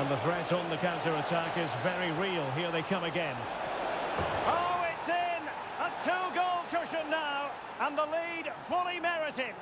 And the threat on the counter-attack is very real. Here they come again. Oh, it's in! A two-goal cushion now, and the lead fully merited.